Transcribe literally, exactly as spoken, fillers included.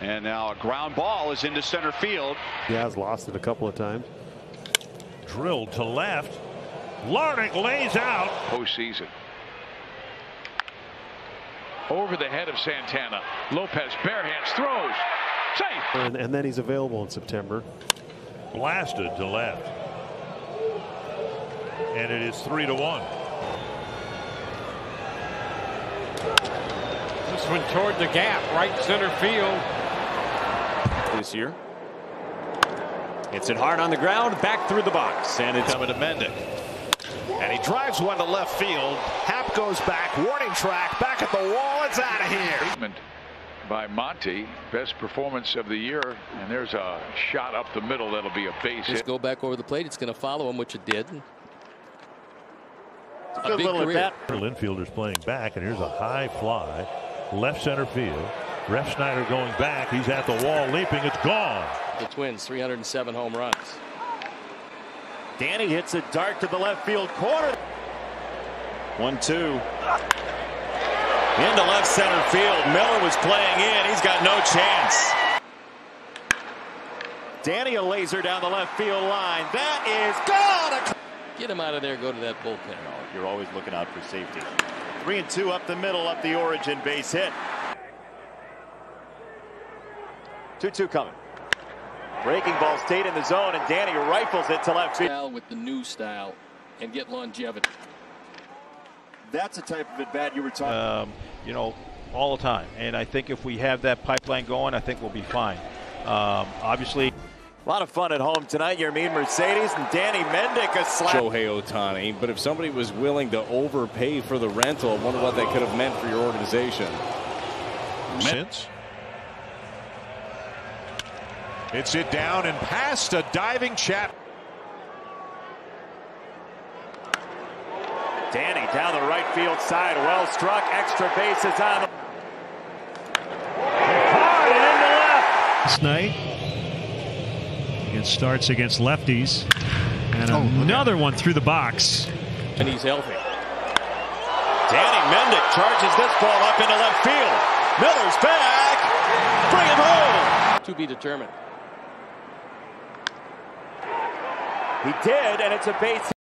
And now a ground ball is into center field. He has lost it a couple of times. Drilled to left. Larnick lays out. Postseason. Over the head of Santana. Lopez barehands, throws. Safe. And, and then he's available in September. Blasted to left. And it is three to one. This one toward the gap, right center field. This year. It's it hard on the ground, back through the box, and it's coming to Mendick. And he drives one to left field. Hap goes back, warning track, back at the wall. It's out of here. By Monty, best performance of the year, and there's a shot up the middle that'll be a base hit. Just go back over the plate. It's going to follow him, which it did. A big career. Infielders playing back, and here's a high fly, left center field. Ref Schneider going back. He's at the wall, leaping. It's gone. The Twins, three hundred seven home runs. Danny hits it dart to the left field corner. One, two. Into left center field. Miller was playing in. He's got no chance. Danny a laser down the left field line. That is gone. Get him out of there. Go to that bullpen. You're always looking out for safety. Three and two up the middle. Up the origin base hit. two two coming. Breaking ball stayed in the zone, and Danny rifles it to left field. With the new style and get longevity. That's a type of at bat you were talking about. Um, you know, all the time. And I think if we have that pipeline going, I think we'll be fine. Um, obviously, a lot of fun at home tonight. Yermin Mercedes and Danny Mendick a slap. Shohei Otani. But if somebody was willing to overpay for the rental, I wonder what that could have meant for your organization. Since it's it down and past a diving chap. Danny down the right field side, well struck, extra bases on. Hard and into left. Last night, it starts against lefties, and oh, another one through the box. And he's healthy. Danny Mendick charges this ball up into left field. Miller's back, bring him home. To be determined. He did, and it's a base.